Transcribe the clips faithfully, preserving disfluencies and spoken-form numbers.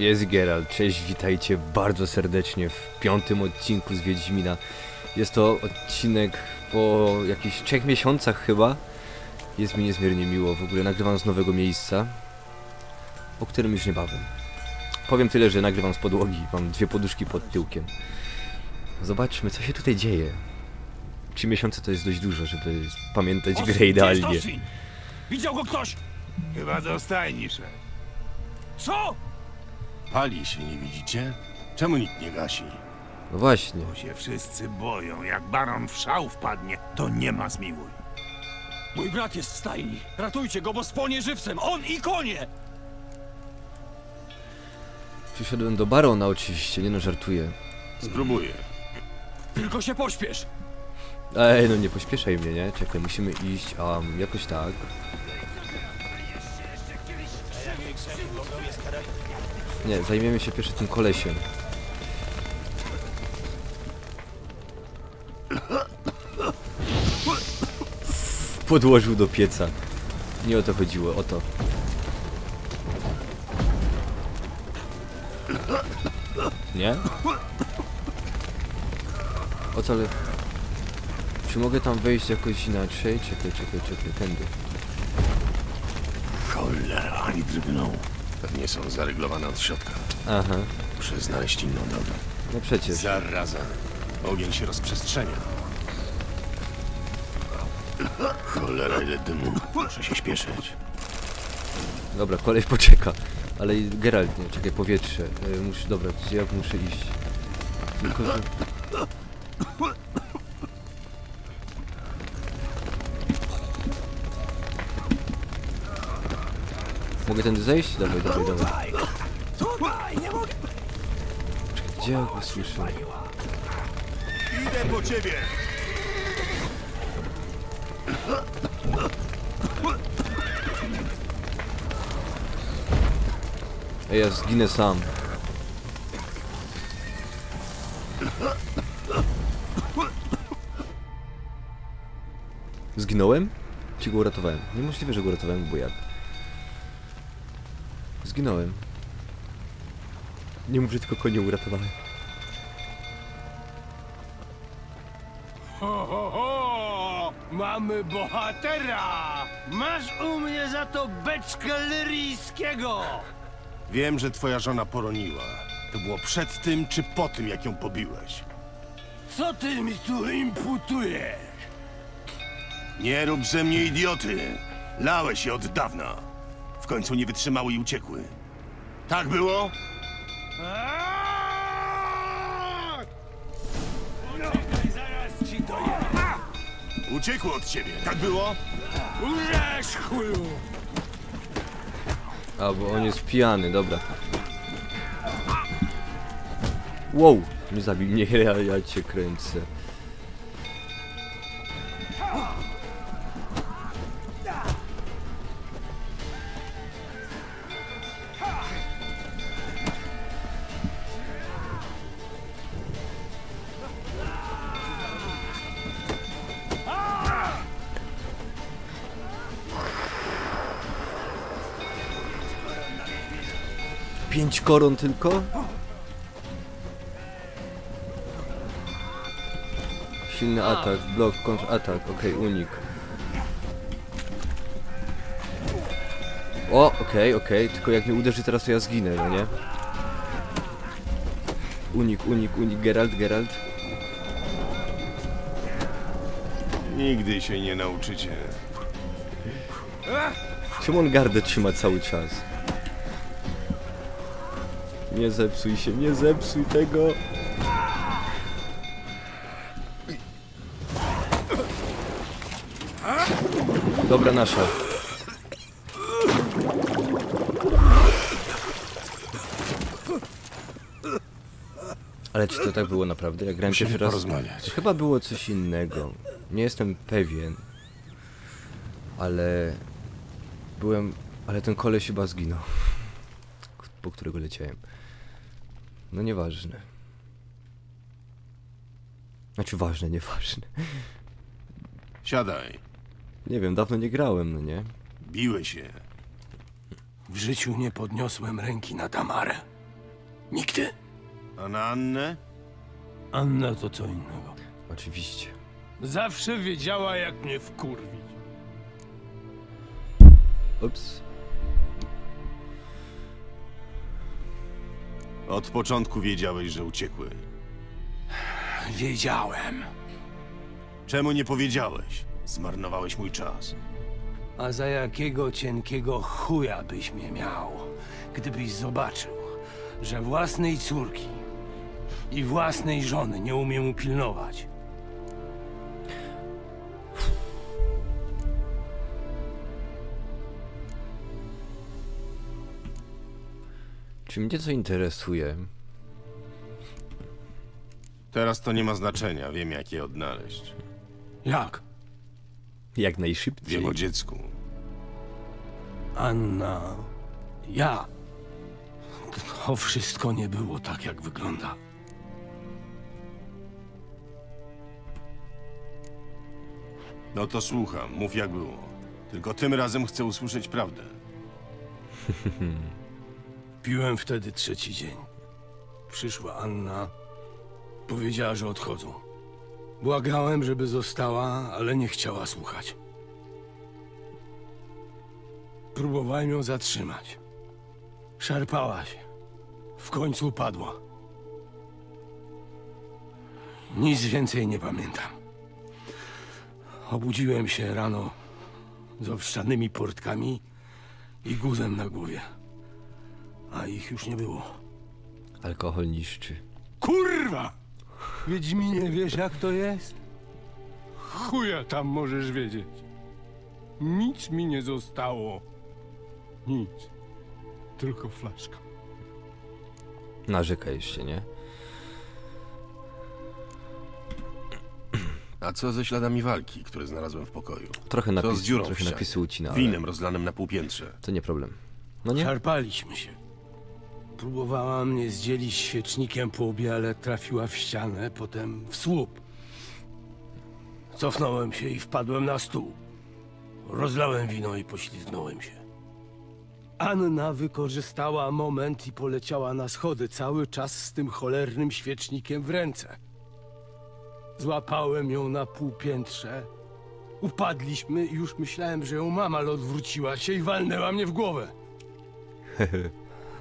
Jest Gerald, cześć, witajcie bardzo serdecznie w piątym odcinku z Wiedźmina. Jest to odcinek po jakichś trzech miesiącach chyba. Jest mi niezmiernie miło, w ogóle nagrywam z nowego miejsca, o którym już niebawem. Powiem tyle, że nagrywam z podłogi, mam dwie poduszki pod tyłkiem. Zobaczmy, co się tutaj dzieje. Trzy miesiące to jest dość dużo, żeby pamiętać Osin, grę idealnie. Widział go ktoś? Chyba do stajni szedł. Co? Pali się, nie widzicie? Czemu nikt nie gasi? No właśnie. Bo się wszyscy boją, jak baron w szał wpadnie, to nie ma zmiłuj. Mój brat jest w stajni. Ratujcie go, bo spłonie żywcem. On i konie! Przyszedłem do barona oczywiście, nie no, żartuję. Spróbuję. Tylko się pośpiesz! Ej, no nie pośpieszaj mnie, nie? Czekaj, musimy iść, a um, jakoś tak. Nie, zajmiemy się pierwszy tym kolesiem. Podłożył do pieca. Nie o to chodziło, o to. Nie? O co, ale... Czy mogę tam wejść jakoś inaczej? Czekaj, czekaj, czekaj, tędy. Cholera, ani drgnął. Pewnie są zaryglowane od środka. Aha. Muszę znaleźć inną drogę. No przecież. Zaraza. Ogień się rozprzestrzenia. Cholera, ile dymu. Muszę się śpieszyć. Dobra, koleś poczeka. Ale Geralt, nie, czekaj, powietrze. Yy, muszę, dobra, jak muszę iść? Tylko, że... Mogę tędy zejść? Dawaj, dawaj, dawaj. Gdzie ja go słyszę? Idę po ciebie! Ej, ja zginę sam. Zginąłem? Czy go uratowałem? Niemożliwe, że go uratowałem, bo jak? Zginąłem. Nie mów, że tylko konie uratowałem. Ho, ho, ho! Mamy bohatera! Masz u mnie za to beczkę liryjskiego! Wiem, że twoja żona poroniła. To było przed tym, czy po tym, jak ją pobiłeś. Co ty mi tu imputujesz? Nie rób ze mnie idioty! Lałeś się od dawna. W końcu nie wytrzymały i uciekły. Tak było? Zaraz ci dojadę. Uciekły od ciebie. Tak było? Uleż chuju! A, bo on jest pijany, dobra. Wow, nie zabij mnie, ja, ja cię kręcę. Pięć koron tylko? Silny atak, blok, kontratak, okej, okay, unik. O, okej, okay, okej, okay. Tylko jak mnie uderzy teraz, to ja zginę, no nie? Unik, unik, unik, Geralt, Geralt. Nigdy się nie nauczycie. Czemu on gardę trzyma cały czas? Nie zepsuj się, nie zepsuj tego. Dobra, nasza. Ale czy to tak było naprawdę? Jak grałem pierwszy raz... To chyba było coś innego. Nie jestem pewien. Ale... Byłem... Ale ten koleś chyba zginął. Po którego leciałem. No nieważne. Znaczy ważne, nieważne. Siadaj. Nie wiem, dawno nie grałem, no nie? Biłeś się. W życiu nie podniosłem ręki na Tamarę. Nigdy. A na Annę? Anna to co innego. Oczywiście. Zawsze wiedziała, jak mnie wkurwić. Ups. Od początku wiedziałeś, że uciekły. Wiedziałem. Czemu nie powiedziałeś? Zmarnowałeś mój czas. A za jakiego cienkiego chuja byś mnie miał, gdybyś zobaczył, że własnej córki i własnej żony nie umiem upilnować. Czy mnie to interesuje? Teraz to nie ma znaczenia, wiem jak je odnaleźć. Jak? Jak najszybciej. Wiem o dziecku. Anna... ja... To wszystko nie było tak, jak wygląda. No to słucham, mów jak było. Tylko tym razem chcę usłyszeć prawdę. Piłem wtedy trzeci dzień. Przyszła Anna. Powiedziała, że odchodzą. Błagałem, żeby została, ale nie chciała słuchać. Próbowałem ją zatrzymać. Szarpała się. W końcu upadła. Nic więcej nie pamiętam. Obudziłem się rano z owszanymi portkami i guzem na głowie. A ich już nie było. Alkohol niszczy. Kurwa! Wiedźminie, wiesz jak to jest? Chuja tam możesz wiedzieć. Nic mi nie zostało. Nic. Tylko flaszka. Narzekaj się, nie? A co ze śladami walki, które znalazłem w pokoju? Trochę napisów, co z dziurą trochę napisu ucina, ale... winem rozlanym na półpiętrze. To nie problem. No nie? Szarpaliśmy się. Próbowała mnie zdzielić świecznikiem po łbie, ale trafiła w ścianę, potem w słup. Cofnąłem się i wpadłem na stół. Rozlałem wino i poślizgnąłem się. Anna wykorzystała moment i poleciała na schody, cały czas z tym cholernym świecznikiem w ręce. Złapałem ją na półpiętrze. Upadliśmy i już myślałem, że ją mam, ale odwróciła się i walnęła mnie w głowę.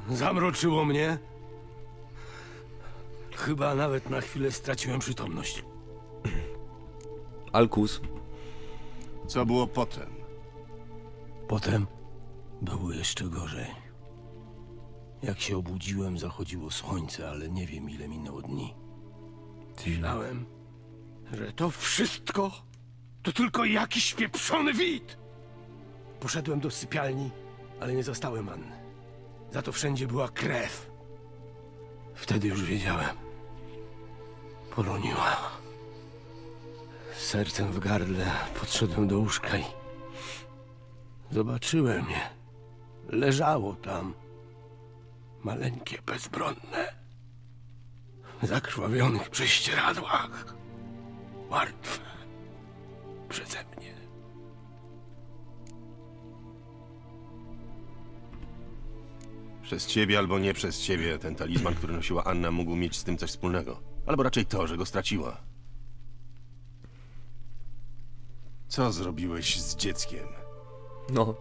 Zamroczyło mnie. Chyba nawet na chwilę straciłem przytomność. Alkus. Co było potem? Potem było jeszcze gorzej. Jak się obudziłem, zachodziło słońce, ale nie wiem ile minęło dni. Myślałem, że to wszystko to tylko jakiś pieprzony wid. Poszedłem do sypialni, ale nie zastałem Anny. Za to wszędzie była krew. Wtedy już wiedziałem. Poroniła. Z sercem w gardle podszedłem do łóżka i... zobaczyłem je. Leżało tam. Maleńkie, bezbronne. W zakrwawionych prześcieradłach. Martwe. Przeze mnie. Przez ciebie albo nie przez ciebie, ten talizman, który nosiła Anna, mógł mieć z tym coś wspólnego. Albo raczej to, że go straciła. Co zrobiłeś z dzieckiem? No.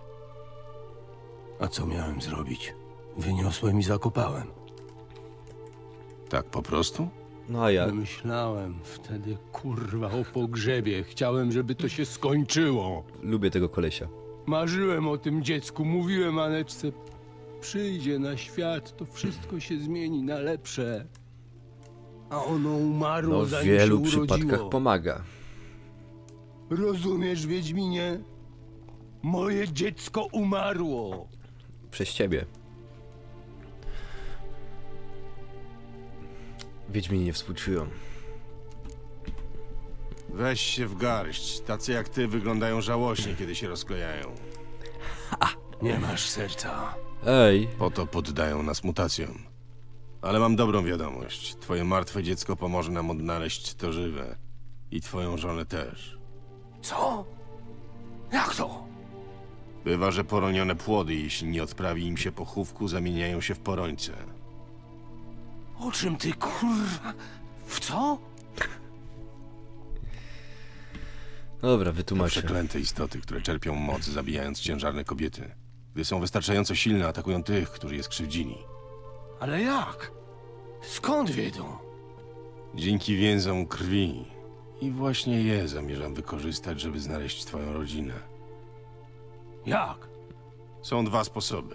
A co miałem zrobić? Wyniosłem i zakopałem. Tak po prostu? No a ja... myślałem wtedy, kurwa, o pogrzebie. Chciałem, żeby to się skończyło. Lubię tego kolesia. Marzyłem o tym dziecku, mówiłem Aneczce... przyjdzie na świat, to wszystko się zmieni na lepsze. A ono umarło, no, zanim się urodziło. W wielu przypadkach pomaga. Rozumiesz, Wiedźminie? Moje dziecko umarło. Przez ciebie. Wiedźmini nie współczują. Weź się w garść. Tacy jak ty wyglądają żałośnie, kiedy się rozklejają. Ha, nie masz serca. Ej. Po to poddają nas mutacjom. Ale mam dobrą wiadomość. Twoje martwe dziecko pomoże nam odnaleźć to żywe. I twoją żonę też. Co? Jak to? Bywa, że poronione płody, jeśli nie odprawi im się pochówku, zamieniają się w porońce. O czym ty kurwa? W co? Dobra, wytłumaczę. Przeklęte istoty, które czerpią moc, zabijając ciężarne kobiety. Gdy są wystarczająco silne, atakują tych, którzy je skrzywdzili. Ale jak? Skąd wiedzą? Dzięki więzom krwi. I właśnie je zamierzam wykorzystać, żeby znaleźć twoją rodzinę. Jak? Są dwa sposoby.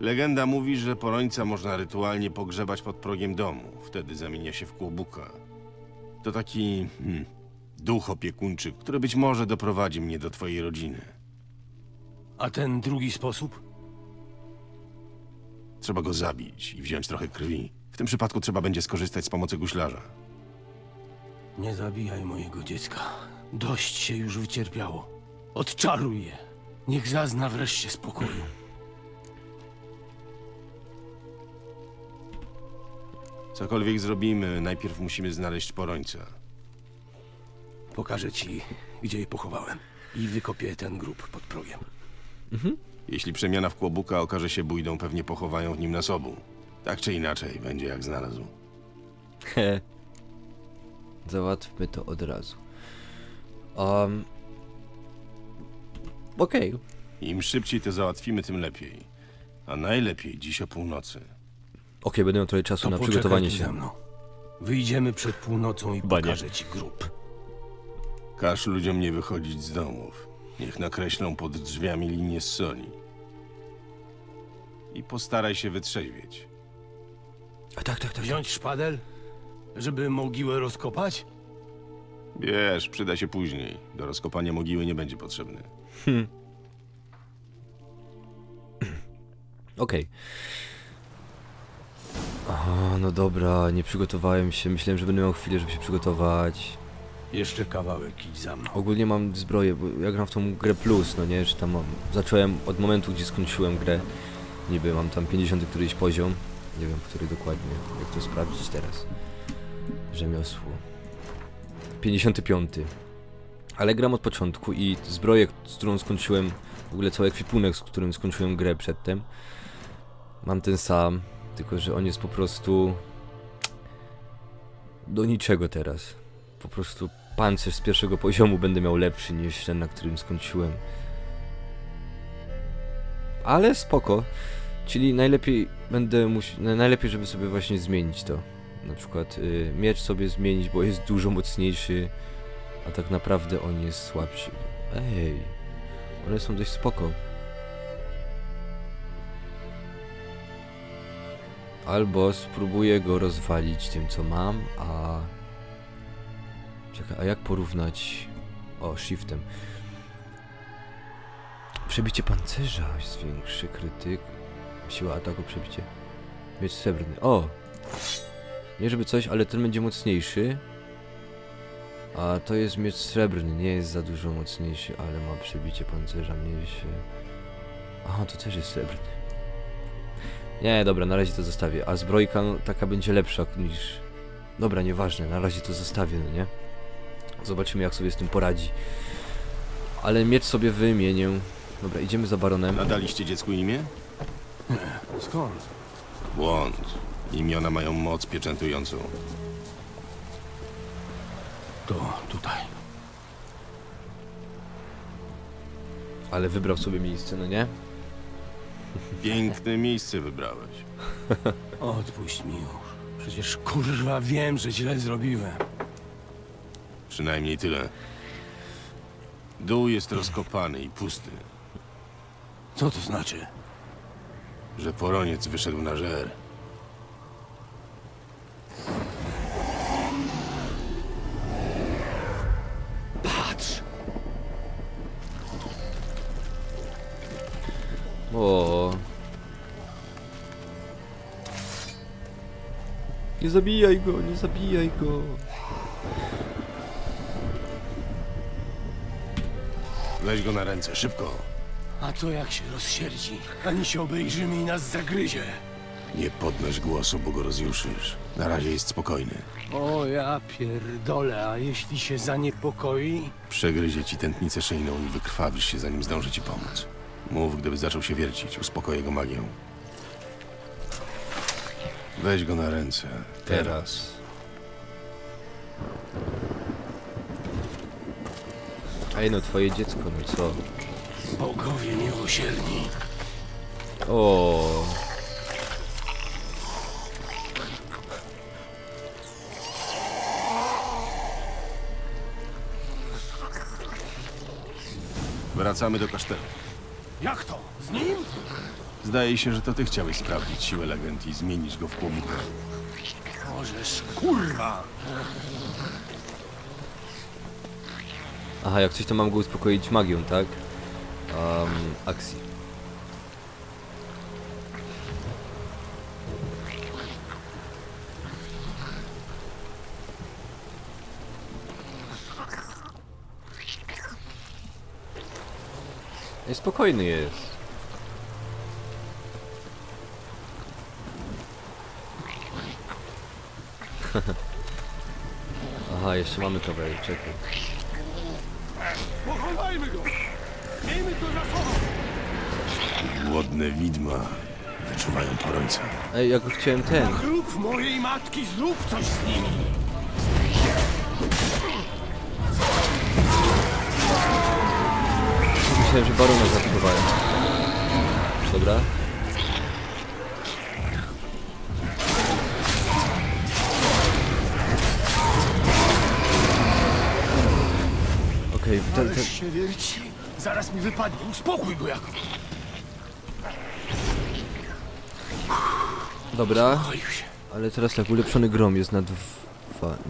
Legenda mówi, że porońca można rytualnie pogrzebać pod progiem domu. Wtedy zamienia się w kłobuka. To taki... Hmm, duch opiekuńczy, który być może doprowadzi mnie do twojej rodziny. A ten drugi sposób? Trzeba go zabić i wziąć trochę krwi. W tym przypadku trzeba będzie skorzystać z pomocy guślarza. Nie zabijaj mojego dziecka. Dość się już wycierpiało. Odczaruj je. Niech zazna wreszcie spokoju. Cokolwiek zrobimy, najpierw musimy znaleźć porońca. Pokażę ci, gdzie je pochowałem. I wykopię ten grób pod progiem. Mhm. Jeśli przemiana w kłobuka okaże się bójdą, pewnie pochowają w nim nas obu. Tak czy inaczej, będzie jak znalazł. He. Załatwmy to od razu. Um... Okej. Okay. Im szybciej to załatwimy, tym lepiej. A najlepiej dziś o północy. Okej, okay, będę miał trochę czasu to na przygotowanie się. Ze mną. Wyjdziemy przed północą i Bania. Pokażę ci grób. Każ ludziom nie wychodzić z domów. Niech nakreślą pod drzwiami linię z soli. I postaraj się wytrzeźwieć. A tak, tak, tak. Wziąć szpadel? Żeby mogiłę rozkopać? Wiesz, przyda się później. Do rozkopania mogiły nie będzie potrzebny. Hmm. Okej. Okay. No dobra, nie przygotowałem się. Myślałem, że będę miał chwilę, żeby się przygotować. Jeszcze kawałek idź za mną. Ogólnie mam zbroję, bo ja gram w tą grę plus, no nie, że tam mam... Zacząłem od momentu, gdzie skończyłem grę. Niby mam tam pięćdziesiąty któryś poziom. Nie wiem, który dokładnie. Jak to sprawdzić teraz? Rzemiosło. pięćdziesiąty piąty. Ale gram od początku i zbroję, z którą skończyłem... W ogóle cały ekwipunek, z którym skończyłem grę przedtem. Mam ten sam, tylko że on jest po prostu... Do niczego teraz. Po prostu pancerz z pierwszego poziomu będę miał lepszy niż ten, na którym skończyłem. Ale spoko. Czyli najlepiej będę musiał, najlepiej żeby sobie właśnie zmienić to. Na przykład y, miecz sobie zmienić, bo jest dużo mocniejszy. A tak naprawdę on jest słabszy. Ej, one są dość spoko. Albo spróbuję go rozwalić tym co mam, a... Czekaj, a jak porównać... O, shiftem. Przebicie pancerza zwiększy krytyk. Siła ataku, przebicie. Miecz srebrny. O! Nie żeby coś, ale ten będzie mocniejszy. A to jest miecz srebrny. Nie jest za dużo mocniejszy, ale ma przebicie pancerza mniejsze. Aha, to też jest srebrny. Nie, dobra, na razie to zostawię. A zbrojka no, taka będzie lepsza niż... Dobra, nieważne, na razie to zostawię, no nie? Zobaczymy, jak sobie z tym poradzi. Ale miecz sobie wymienię. Dobra, idziemy za baronem. Nadaliście dziecku imię? Skąd? Błąd. Imiona mają moc pieczętującą. To tutaj. Ale wybrał sobie miejsce, no nie? Piękne miejsce wybrałeś. Odpuść mi już. Przecież kurwa wiem, że źle zrobiłem. Przynajmniej tyle. Dół jest rozkopany i pusty. Co to znaczy? Że poroniec wyszedł na żer. Patrz! O. Nie zabijaj go, nie zabijaj go. Weź go na ręce, szybko. A to jak się rozsierdzi? Ani się obejrzymy i nas zagryzie. Nie podnoś głosu, bo go rozjuszysz. Na razie jest spokojny. O ja pierdolę, a jeśli się zaniepokoi? Przegryzie ci tętnicę szyjną i wykrwawisz się, zanim zdąży ci pomóc. Mów, gdyby zaczął się wiercić, uspokoję go magią. Weź go na ręce. Teraz. Ej no, twoje dziecko, no co? Bogowie miłosierni. O. Wracamy do kasztelu. Jak to? Z nim? Zdaje się, że to ty chciałeś sprawdzić siłę legend i zmienić go w płomikę. Możesz, kurwa! Aha, jak coś to mam go uspokoić magią, tak? Um, akcji. Ej, spokojny jest. Aha, jeszcze mamy kawałek, czekaj. Pochowajmy go! Miejmy to za sobą! Głodne widma wyczuwają porońca. Ej, ja go chciałem ten. Zrób mojej matki, zrób coś z nimi! Myślałem, że barona zaatakowają. Dobra. Okej, okay, ten... się wierci. Zaraz mi wypadnie. Uspokój go jakoś. Dobra. Ale teraz tak, ulepszony grom jest na dwa...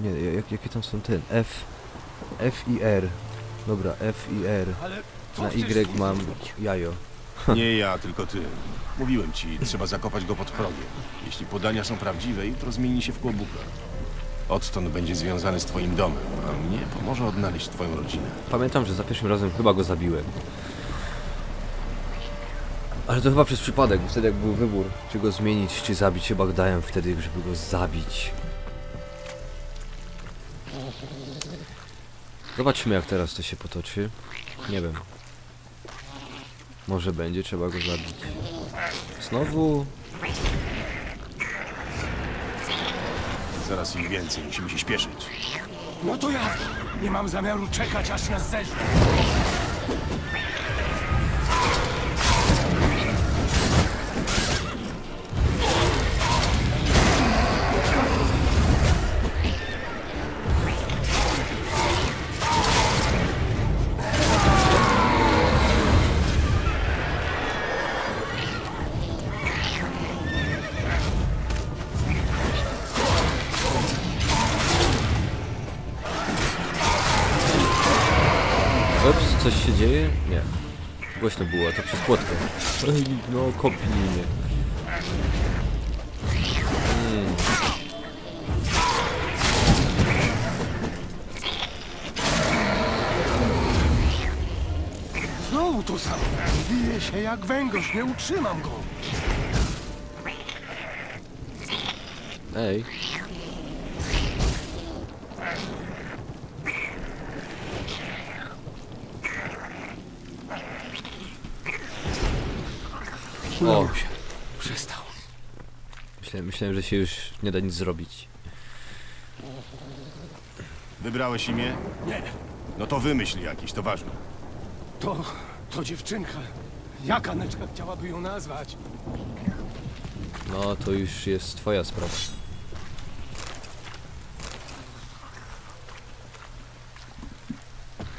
Nie, jak, jakie tam są ten? F... F i R. Dobra, F i R. Na Y mam jajo. Nie ja, tylko ty. Mówiłem ci, trzeba zakopać go pod progiem. Jeśli podania są prawdziwe, jutro zmieni się w kłobuka. Odtąd będzie związany z twoim domem, a mnie pomoże odnaleźć twoją rodzinę. Pamiętam, że za pierwszym razem chyba go zabiłem. Ale to chyba przez przypadek, bo wtedy jak był wybór, czy go zmienić, czy zabić, chyba dałem wtedy, żeby go zabić. Zobaczmy, jak teraz to się potoczy. Nie wiem. Może będzie trzeba go zabić. Znowu... Zaraz ich więcej, musimy się śpieszyć. No to ja! Nie mam zamiaru czekać, aż nas zeżrą. Coś się dzieje? Nie. Głośno było, to przez płotkę. Ej, no, kopnij mnie. Hmm. Znowu to samo. Bije się jak węgorz, nie utrzymam go. Ej. O, przestał. Myślałem, myślałem, że się już nie da nic zrobić. Wybrałeś imię? Nie. No to wymyśl jakiś, to ważne. To... to dziewczynka. Jak Aneczka chciałaby ją nazwać? No, to już jest twoja sprawa.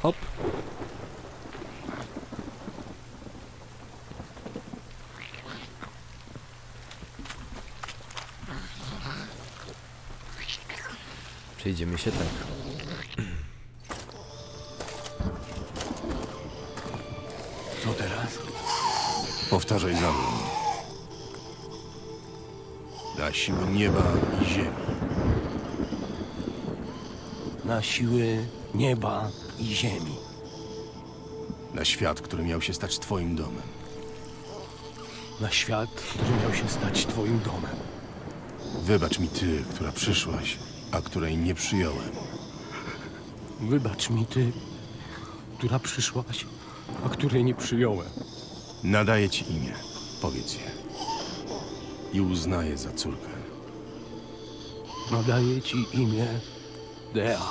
Hop. Przejdziemy się tak. Co teraz? Powtarzaj za mną. Na siły nieba i ziemi. Na siły nieba i ziemi. Na świat, który miał się stać twoim domem. Na świat, który miał się stać twoim domem. Wybacz mi ty, która przyszłaś, a której nie przyjąłem. Wybacz mi ty, która przyszłaś, a której nie przyjąłem. Nadaję ci imię, powiedz je. I uznaję za córkę. Nadaję ci imię Dea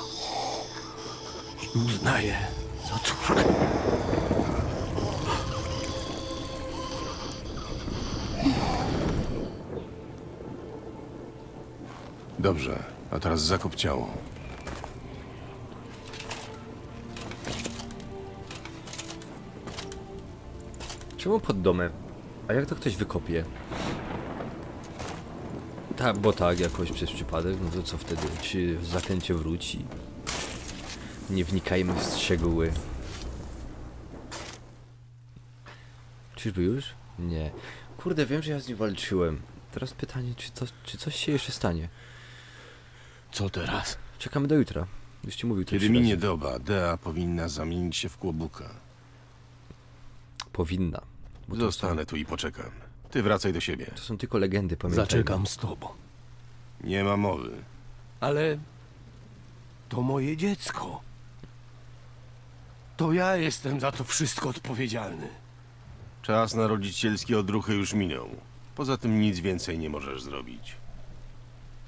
i uznaję za córkę. Dobrze, a teraz zakup ciało. Czemu pod domem? A jak to ktoś wykopie? Tak, bo tak, jakoś przez przypadek, no to co wtedy? Czy zaklęcie wróci? Nie wnikajmy w szczegóły. Czyżby już? Nie. Kurde, wiem, że ja z nim walczyłem. Teraz pytanie, czy, to, czy coś się jeszcze stanie? Co teraz? Czekamy do jutra. Już ci mówił. Kiedy minie doba, Dea powinna zamienić się w kłobuka. Powinna. Bo zostanę są... tu i poczekam. Ty wracaj do siebie. To są tylko legendy, pamiętaj. Zaczekam z tobą. Nie ma mowy. Ale... to moje dziecko. To ja jestem za to wszystko odpowiedzialny. Czas na rodzicielskie odruchy już minął. Poza tym nic więcej nie możesz zrobić.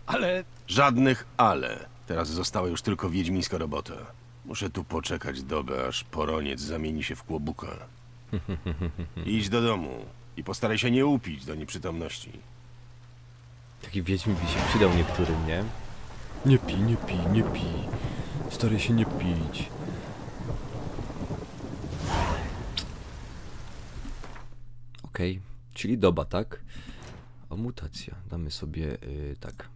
Ale... żadnych ale. Teraz została już tylko wiedźmińska robota. Muszę tu poczekać dobę, aż poroniec zamieni się w kłobuka. Idź do domu i postaraj się nie upić do nieprzytomności. Taki wiedźmin by się przydał niektórym, nie? Nie pij, nie pij, nie pij. Staraj się nie pić. Okej, okay. Czyli doba, tak? O, mutacja. Damy sobie yy, tak.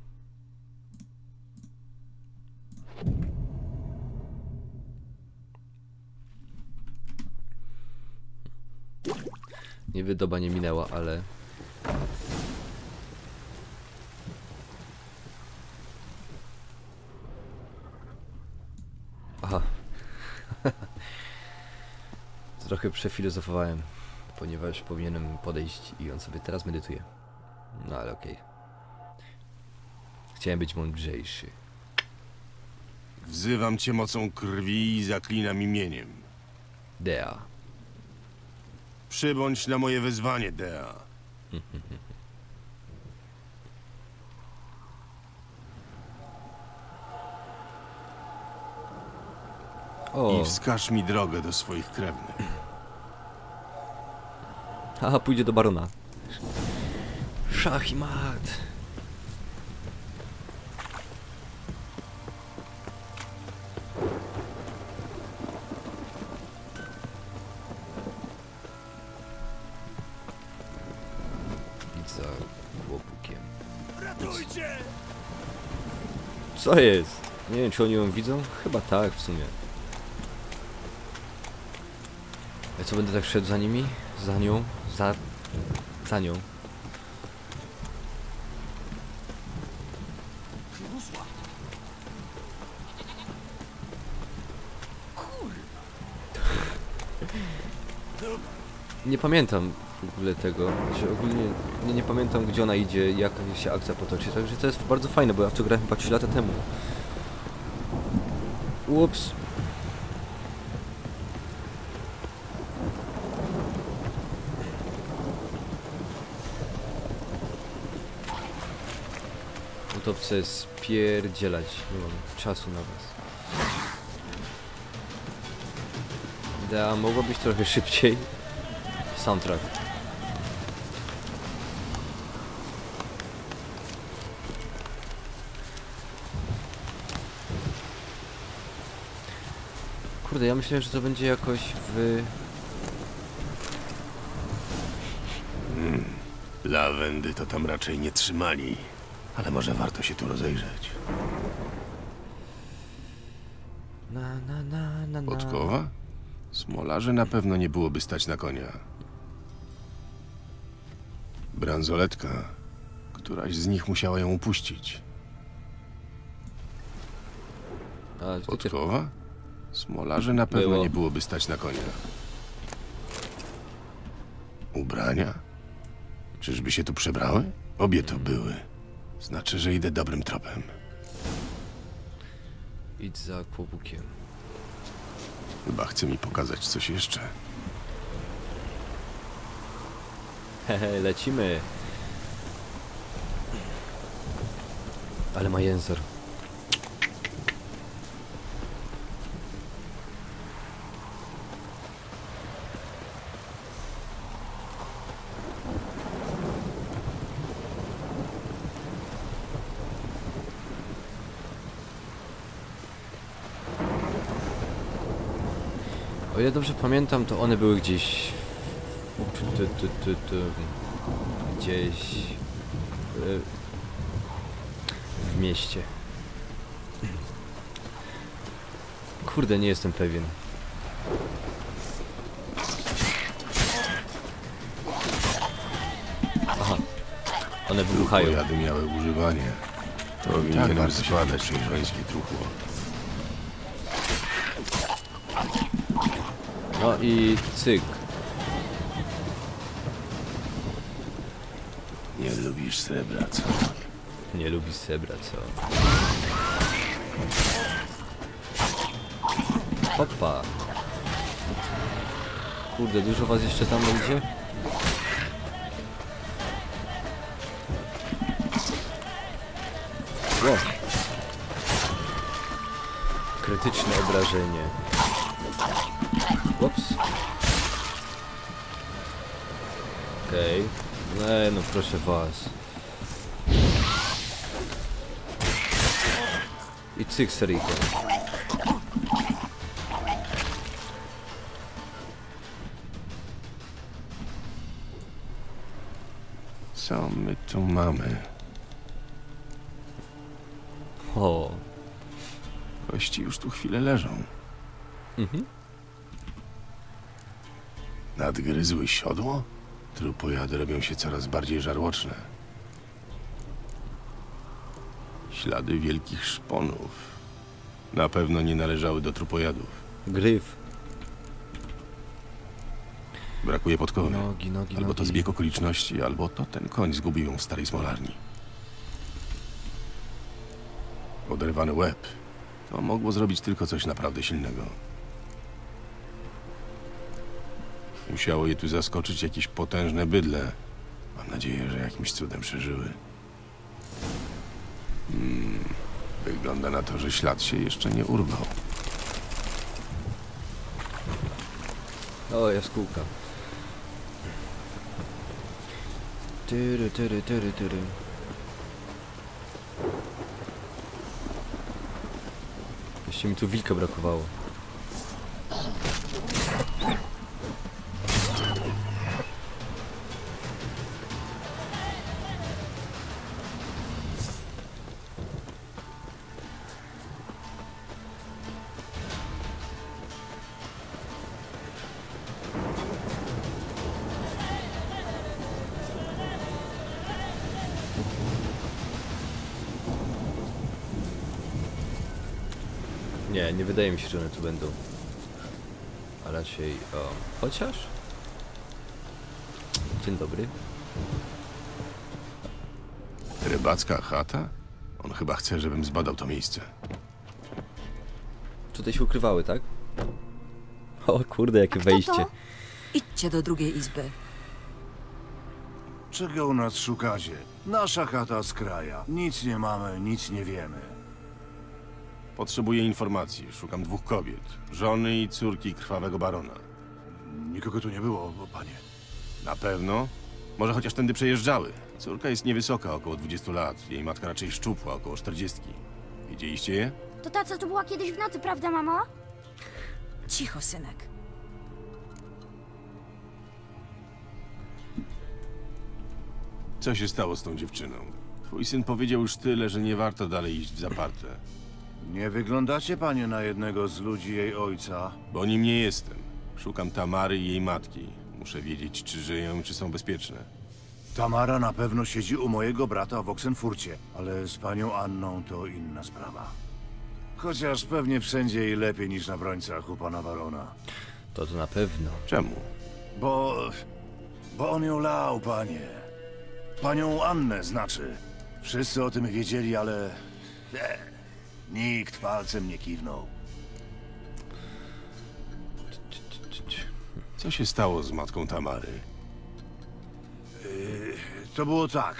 Niby doba nie minęła, ale... Aha. Trochę przefilozofowałem, ponieważ powinienem podejść i on sobie teraz medytuje. No ale okej. Chciałem być mądrzejszy. Wzywam cię mocą krwi i zaklinam imieniem. Dea. Przybądź na moje wezwanie, Dea. O. I wskaż mi drogę do swoich krewnych. Aha, pójdzie do barona. Szach i mat. Co jest? Nie wiem, czy oni ją widzą? Chyba tak, w sumie. A co, będę tak szedł za nimi? Za nią? Za... za nią. Nie pamiętam w ogóle tego, że ogólnie nie, nie pamiętam, gdzie ona idzie, jak się akcja potoczy, także to jest bardzo fajne, bo ja w to grałem chyba trzy lata temu. Ups. No to chcę spierdzielać, nie mam czasu na was. Da, mogło być trochę szybciej. Soundtrack. Kurde, ja myślałem, że to będzie jakoś w... Hmm. Lawendy to tam raczej nie trzymali, ale może warto się tu rozejrzeć. Na, na, na, na, na. Podkowa? Smolarzy na pewno nie byłoby stać na konia. Bransoletka. Któraś z nich musiała ją upuścić. Podkowa? Smolarzy na pewno Było. nie byłoby stać na konia. Ubrania? Czyżby się tu przebrały? Obie to były. Znaczy, że idę dobrym tropem. Idź za kłobukiem. Chyba chce mi pokazać coś jeszcze. Hehe, lecimy. Ale ma język. O ile dobrze pamiętam, to one były gdzieś... Gdzieś... W mieście. Kurde, nie jestem pewien. Aha. One wybuchają. Pojady miały używanie. To tak nam składać żeńskie truchło. No i cyk. Nie lubisz srebra, co? Nie lubisz srebra, co? Opa. Kurde, dużo was jeszcze tam będzie? Wow. Krytyczne obrażenie. Ups. Okej. Okay. No proszę was. I cyk seryjko. Co my tu mamy? O. Kości już tu chwilę leżą. Mhm. Nadgryzły siodło? Trupojady robią się coraz bardziej żarłoczne. Ślady wielkich szponów. Na pewno nie należały do trupojadów. Gryf. Brakuje podkowy. Nogi, nogi, albo to zbieg okoliczności, albo to ten koń zgubił ją w starej smolarni. Oderwany łeb. To mogło zrobić tylko coś naprawdę silnego. Musiało je tu zaskoczyć jakieś potężne bydle. Mam nadzieję, że jakimś cudem przeżyły. Hmm, wygląda na to, że ślad się jeszcze nie urwał. O, jaskółka. Tyry, tyry, tyry, tyry. Jeszcze mi tu wilka brakowało. Nie, nie wydaje mi się, że one tu będą. A raczej... O, chociaż? Dzień dobry. Rybacka chata? On chyba chce, żebym zbadał to miejsce. Tutaj się ukrywały, tak? O kurde, jakie wejście. To? Idźcie do drugiej izby. Czego u nas szukacie? Nasza chata z kraja. Nic nie mamy, nic nie wiemy. Potrzebuję informacji. Szukam dwóch kobiet. Żony i córki krwawego barona. Nikogo tu nie było, panie. Na pewno? Może chociaż tędy przejeżdżały. Córka jest niewysoka, około dwudziestu lat. Jej matka raczej szczupła, około czterdziestu. Widzieliście je? To ta, co tu była kiedyś w nocy, prawda, mamo? Cicho, synek. Co się stało z tą dziewczyną? Twój syn powiedział już tyle, że nie warto dalej iść w zaparte. Nie wyglądacie, panie, na jednego z ludzi jej ojca? Bo nim nie jestem. Szukam Tamary i jej matki. Muszę wiedzieć, czy żyją i czy są bezpieczne. Tamara na pewno siedzi u mojego brata w Oksenfurcie, ale z panią Anną to inna sprawa. Chociaż pewnie wszędzie jej lepiej niż na Wrońcach u pana barona. To to na pewno. Czemu? Bo... bo on ją lał, panie. Panią Annę, znaczy. Wszyscy o tym wiedzieli, ale... Eee. Nikt palcem nie kiwnął. Co się stało z matką Tamary? Yy, to było tak.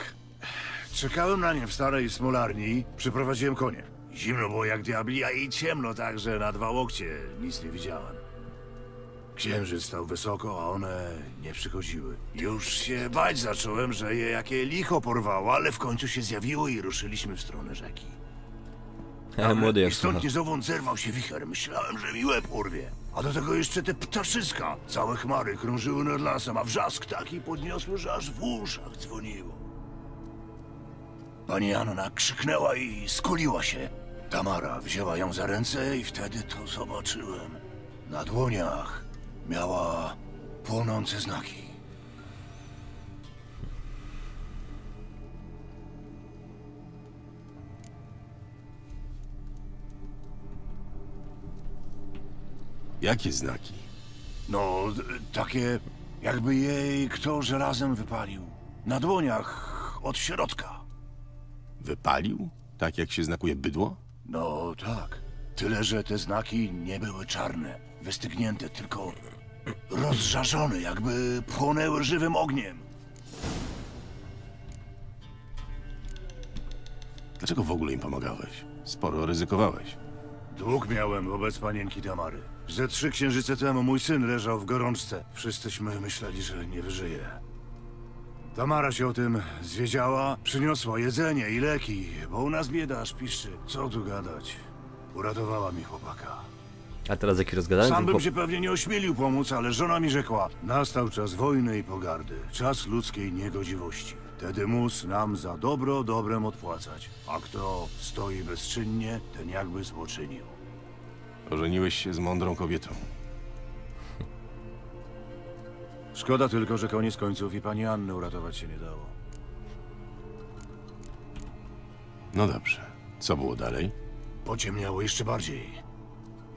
Czekałem na nie w starej smolarni, przyprowadziłem konie. Zimno było jak diabli, a i ciemno tak, że na dwa łokcie nic nie widziałem. Księżyc stał wysoko, a one nie przychodziły. Już się bać zacząłem, że je jakie licho porwało, ale w końcu się zjawiło i ruszyliśmy w stronę rzeki. Ale młody jak I stąd niezowąd zerwał się wicher, myślałem, że mi łeb urwie. A do tego jeszcze te ptaszyska. Całe chmary krążyły nad lasem, a wrzask taki podniosły, że aż w uszach dzwoniło. Pani Anna krzyknęła i skuliła się. Tamara wzięła ją za ręce i wtedy to zobaczyłem. Na dłoniach miała płonące znaki. Jakie znaki? No, takie jakby jej kto żelazem wypalił. Na dłoniach od środka. Wypalił? Tak jak się znakuje bydło? No tak. Tyle, że te znaki nie były czarne, wystygnięte, tylko rozżarzone, jakby płonęły żywym ogniem. Dlaczego w ogóle im pomagałeś? Sporo ryzykowałeś. Dług miałem wobec panienki Tamary. Ze trzy księżyce temu mój syn leżał w gorączce. Wszyscyśmy myśleli, że nie wyżyje. Tamara się o tym zwiedziała, przyniosła jedzenie i leki, bo u nas bieda aż piszczy. Co tu gadać? Uratowała mi chłopaka. A teraz jaki rozgadałem? Sam bym się pewnie nie ośmielił pomóc, ale żona mi rzekła: nastał czas wojny i pogardy, czas ludzkiej niegodziwości. Wtedy mus nam za dobro dobrem odpłacać, a kto stoi bezczynnie, ten jakby złoczynił. Ożeniłeś się z mądrą kobietą. Szkoda tylko, że koniec końców i pani Anny uratować się nie dało. No dobrze. Co było dalej? Pociemniało jeszcze bardziej.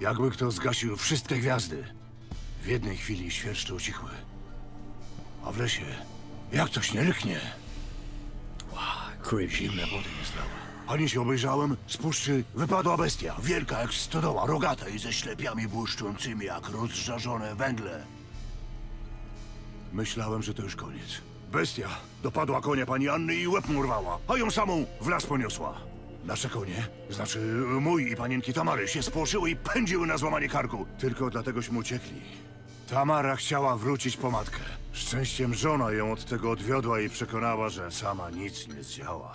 Jakby kto zgasił wszystkie gwiazdy. W jednej chwili świerszcze ucichły. A w lesie, jak coś nie ryknie. Wow, zimne wody nie zlały. Ani się obejrzałem, z puszczy wypadła bestia. Wielka jak stodoła, rogata i ze ślepiami błyszczącymi jak rozżarzone węgle. Myślałem, że to już koniec. Bestia dopadła konia pani Anny i łeb mu urwała, a ją samą w las poniosła. Nasze konie, znaczy mój i panienki Tamary, się spłoszyły i pędziły na złamanie karku. Tylko dlategośmy uciekli. Tamara chciała wrócić po matkę. Szczęściem żona ją od tego odwiodła i przekonała, że sama nic nie zdziała.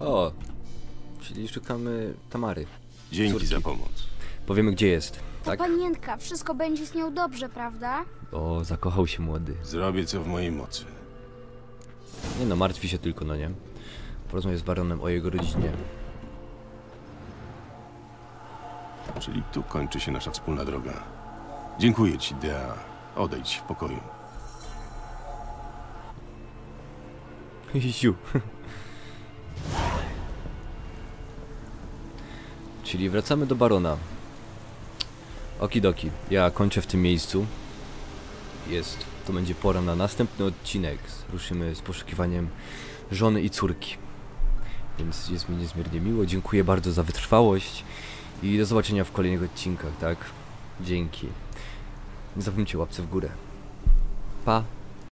O, czyli szukamy Tamary. Dzięki Córki. Za pomoc. Powiemy, gdzie jest. Ta tak? Panienka, wszystko będzie z nią dobrze, prawda? O, zakochał się młody. Zrobię co w mojej mocy. Nie no, martwi się tylko, no nie? Porozmawiaj z Baronem o jego rodzinie. Czyli tu kończy się nasza wspólna droga. Dziękuję ci, Dea. Odejdź w pokoju. Ziu. Czyli wracamy do Barona. Okidoki, ja kończę w tym miejscu. Jest, to będzie pora na następny odcinek. Ruszymy z poszukiwaniem żony i córki. Więc jest mi niezmiernie miło. Dziękuję bardzo za wytrwałość. I do zobaczenia w kolejnych odcinkach, tak? Dzięki. Nie zapomnijcie łapce w górę. Pa!